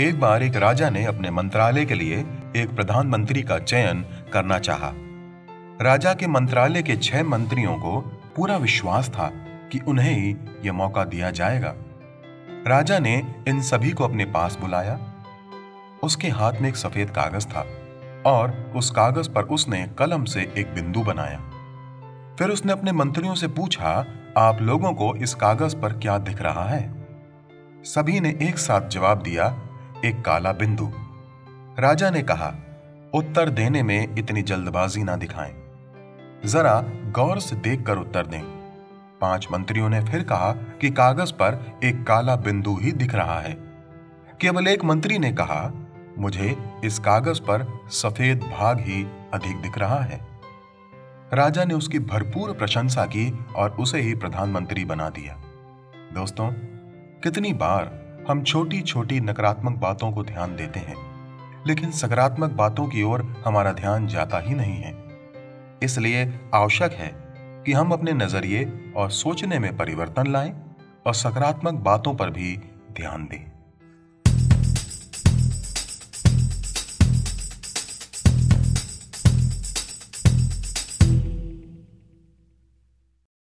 एक बार एक राजा ने अपने मंत्रालय के लिए एक प्रधानमंत्री का चयन करना चाहा। राजा के मंत्रालय के 6 मंत्रियों को पूरा विश्वास था कि उन्हें ही यह मौका दिया जाएगा। राजा ने इन सभी को अपने पास बुलाया। उसके हाथ में एक सफेद कागज था और उस कागज पर उसने कलम से एक बिंदु बनाया। फिर उसने अपने मंत्रियों से पूछा, आप लोगों को इस कागज पर क्या दिख रहा है? सभी ने एक साथ जवाब दिया, एक काला बिंदु। राजा ने कहा, उत्तर देने में इतनी जल्दबाजी ना दिखाएं, जरा गौर से देखकर उत्तर दें। 5 मंत्रियों ने फिर कहा कि कागज पर एक काला बिंदु ही दिख रहा है। केवल एक मंत्री ने कहा, मुझे इस कागज पर सफेद भाग ही अधिक दिख रहा है। राजा ने उसकी भरपूर प्रशंसा की और उसे ही प्रधानमंत्री बना दिया। दोस्तों, कितनी बार हम छोटी छोटी नकारात्मक बातों को ध्यान देते हैं, लेकिन सकारात्मक बातों की ओर हमारा ध्यान जाता ही नहीं है। इसलिए आवश्यक है कि हम अपने नजरिए और सोचने में परिवर्तन लाएं और सकारात्मक बातों पर भी ध्यान दें।